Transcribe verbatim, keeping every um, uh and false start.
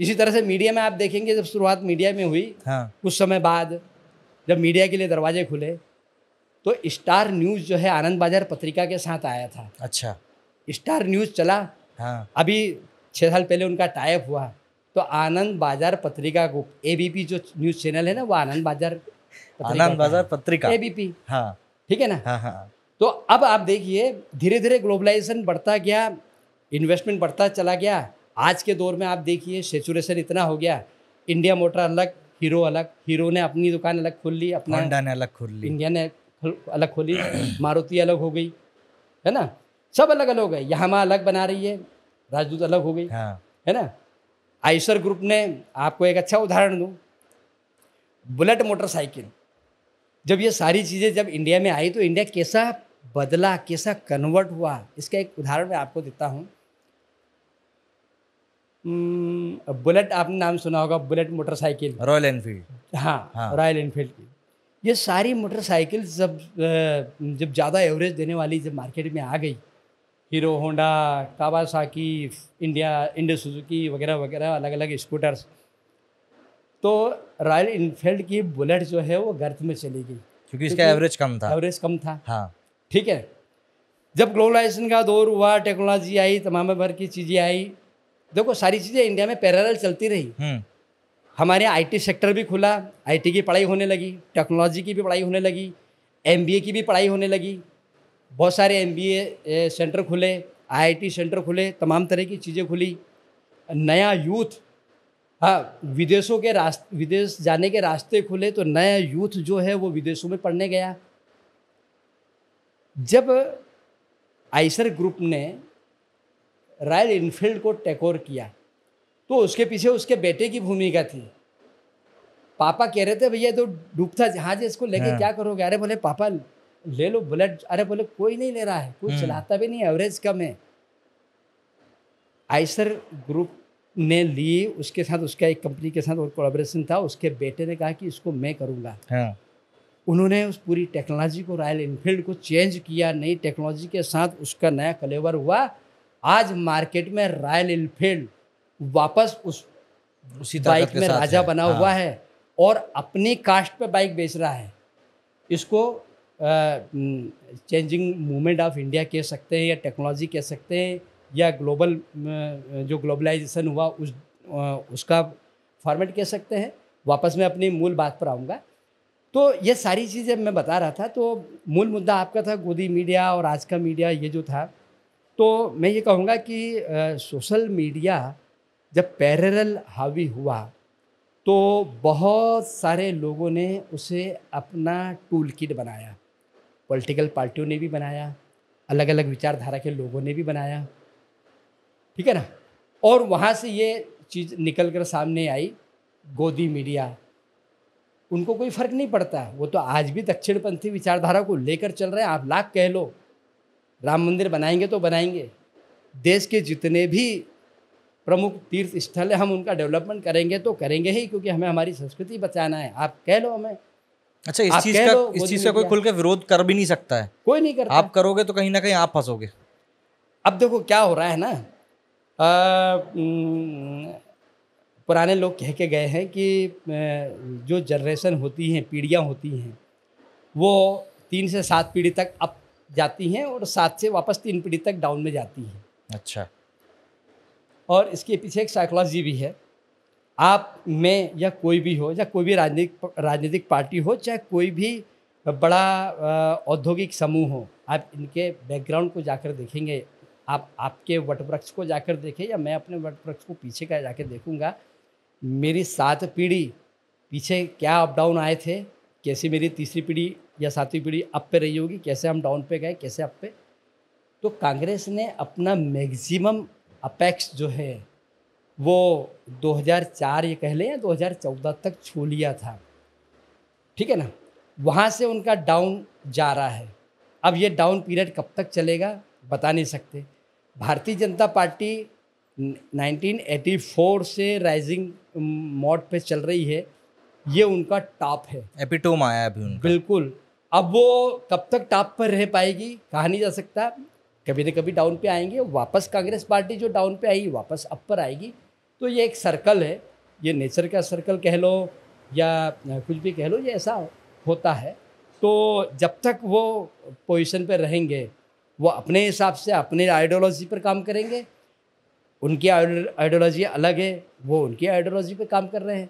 इसी तरह से मीडिया में आप देखेंगे, जब शुरुआत मीडिया में हुई, हाँ, कुछ समय बाद जब मीडिया के लिए दरवाजे खुले तो स्टार न्यूज़ जो है आनंद बाजार पत्रिका के साथ आया था। अच्छा, स्टार न्यूज़ चला, हाँ, अभी छः साल पहले उनका टाई अप हुआ, तो Anand Bazar Patrika group A B P जो न्यूज़ चैनल है ना, वो आनंद बाजार आनंद बाजार पत्रिका ए बी पी, हाँ, ठीक है ना, हाँ, हाँ। तो अब आप देखिए धीरे धीरे ग्लोबलाइजेशन बढ़ता गया, इन्वेस्टमेंट बढ़ता चला गया। आज के दौर में आप देखिए सेचुरेशन इतना हो गया, इंडिया मोटर अलग, हीरो अलग, हीरो ने अपनी दुकान अलग खोल ली, अपना होंडा ने अलग खोल ली, इंडिया ने अलग खोली, मारुति अलग हो गई, है ना, सब अलग अलग हो गए। यामा अलग बना रही है, राजदूत अलग हो गई, हाँ, है ना। आइशर ग्रुप ने, आपको एक अच्छा उदाहरण दूँ, बुलेट मोटरसाइकिल, जब ये सारी चीज़ें जब इंडिया में आई तो इंडिया कैसा बदला, कैसा कन्वर्ट हुआ, इसका एक उदाहरण मैं आपको देता हूँ। बुलेट आपने नाम सुना होगा, बुलेट मोटरसाइकिल, रॉयल एनफील्ड, हाँ, हाँ, रॉयल एनफील्ड की ये सारी मोटरसाइकिल जब जब ज़्यादा एवरेज देने वाली जब मार्केट में आ गई, Hero, Honda, Kawasaki, India India Suzuki वगैरह वगैरह अलग अलग स्कूटर्स, तो रॉयल एनफील्ड की बुलेट जो है वो गर्त में चली गई क्योंकि इसका एवरेज कम था, एवरेज कम था, हाँ, ठीक है। जब ग्लोबलाइजेशन का दौर हुआ, टेक्नोलॉजी आई, तमाम भर की चीज़ें आई, देखो सारी चीज़ें इंडिया में पैरेलल चलती रही। हमारे यहाँ आई टी सेक्टर भी खुला, आई टी की पढ़ाई होने लगी, टेक्नोलॉजी की भी पढ़ाई होने लगी, एम बी ए की भी पढ़ाई होने लगी, बहुत सारे एम बी ए सेंटर खुले, आई आई टी सेंटर खुले, तमाम तरह की चीज़ें खुली। नया यूथ, हाँ, विदेशों के रास्ते, विदेश जाने के रास्ते खुले, तो नया यूथ जो है वो विदेशों में पढ़ने गया। जब आइशर ग्रुप ने रॉयल एनफील्ड को टेक ओवर किया तो उसके पीछे उसके बेटे की भूमिका थी। पापा कह रहे थे भैया तो डूबता जहाज, इसको लेके क्या करोगे? अरे बोले पापा ले लो बुलेट। अरे बोले कोई नहीं ले रहा है, कोई चलाता भी नहीं, एवरेज कम है। आइशर ग्रुप ने ली, उसके साथ उसका एक कंपनी के साथ और कोलैबोरेशन था। उसके बेटे ने कहा कि इसको मैं करूँगा। उन्होंने उस पूरी टेक्नोलॉजी को, रॉयल एनफील्ड को चेंज किया, नई टेक्नोलॉजी के साथ उसका नया कलेवर हुआ। आज मार्केट में रॉयल एनफील्ड वापस उस उसी बाइक में राजा बना हुआ है और अपनी कास्ट पे बाइक बेच रहा है। इसको चेंजिंग मूवमेंट ऑफ इंडिया कह सकते हैं या टेक्नोलॉजी कह सकते हैं या ग्लोबल जो ग्लोबलाइजेशन हुआ उस उसका फॉर्मेट कह सकते हैं। वापस मैं अपनी मूल बात पर आऊँगा। तो ये सारी चीज़ें मैं बता रहा था। तो मूल मुद्दा आपका था गोदी मीडिया और आज का मीडिया, ये जो था। तो मैं ये कहूँगा कि सोशल मीडिया जब पैरेलल हावी हुआ तो बहुत सारे लोगों ने उसे अपना टूल किट बनाया। पॉलिटिकल पार्टियों ने भी बनाया, अलग अलग विचारधारा के लोगों ने भी बनाया, ठीक है ना। और वहाँ से ये चीज़ निकल कर सामने आई, गोदी मीडिया। उनको कोई फ़र्क नहीं पड़ता, वो तो आज भी दक्षिणपंथी विचारधारा को लेकर चल रहे हैं। आप लाख कह लो, राम मंदिर बनाएंगे तो बनाएंगे। देश के जितने भी प्रमुख तीर्थ स्थल है, हम उनका डेवलपमेंट करेंगे तो करेंगे ही, क्योंकि हमें हमारी संस्कृति बचाना है। आप कह लो हमें। अच्छा, इस चीज़ का इस चीज़ का कोई खुल के विरोध कर भी नहीं सकता है, कोई नहीं करता। आप करोगे तो कहीं ना कहीं आप फंसोगे। अब देखो क्या हो रहा है ना, आ, पुराने लोग कह के गए हैं कि जो जनरेशन होती हैं, पीढ़ियाँ होती हैं, वो तीन से सात पीढ़ी तक अब जाती हैं और सात से वापस तीन पीढ़ी तक डाउन में जाती हैं। अच्छा। और इसके पीछे एक साइकोलॉजी भी है। आप में या कोई भी हो, या कोई भी राजनीतिक राजनीतिक पार्टी हो, चाहे कोई भी बड़ा औद्योगिक समूह हो, आप इनके बैकग्राउंड को जाकर देखेंगे, आप आपके वटवृक्ष को जाकर देखें, या मैं अपने वटवृक्ष को पीछे का जाकर देखूँगा, मेरी सात पीढ़ी पीछे क्या अप डाउन आए थे, कैसे मेरी तीसरी पीढ़ी या सातवीं पीढ़ी अप पे रही होगी, कैसे हम डाउन पे गए, कैसे अप पे। तो कांग्रेस ने अपना मैक्सिमम अपेक्स जो है वो दो हज़ार चार ये कह लें या दो हज़ार चौदह तक छू लिया था, ठीक है ना। वहाँ से उनका डाउन जा रहा है। अब ये डाउन पीरियड कब तक चलेगा बता नहीं सकते। Bharatiya Janata Party nineteen eighty four से राइजिंग मोड पे चल रही है, ये उनका टॉप है, एपिटोम आया अभी उनका। बिल्कुल। अब वो कब तक टॉप पर रह पाएगी कहा नहीं जा सकता। कभी न कभी डाउन पे आएंगे वापस। कांग्रेस पार्टी जो डाउन पे आई वापस अप पर आएगी। तो ये एक सर्कल है, ये नेचर का सर्कल कह लो या कुछ भी कह लो, ये ऐसा होता है। तो जब तक वो पोजीशन पर रहेंगे, वो अपने हिसाब से अपने आइडियोलॉजी पर काम करेंगे, उनकी आइडियोलॉजी अलग है, वो उनकी आइडियोलॉजी पर काम कर रहे हैं,